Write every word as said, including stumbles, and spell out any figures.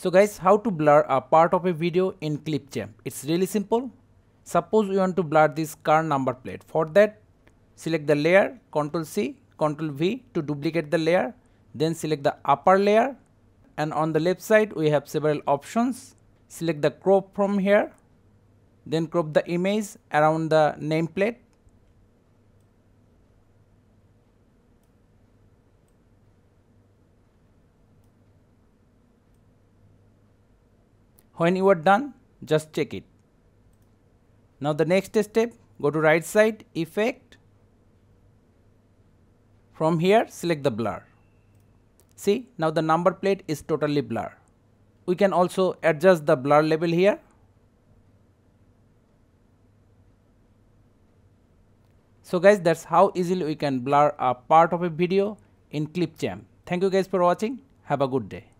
So guys, how to blur a part of a video in Clipchamp? It's really simple. Suppose you want to blur this car number plate. For that, select the layer, control C, control V to duplicate the layer. Then select the upper layer, and on the left side we have several options. Select the crop from here, then crop the image around the nameplate. When you are done, just check it. Now the next step, go to right side, effect. From here, select the blur. See, now the number plate is totally blurred. We can also adjust the blur level here. So guys, that's how easily we can blur a part of a video in Clipchamp. Thank you guys for watching. Have a good day.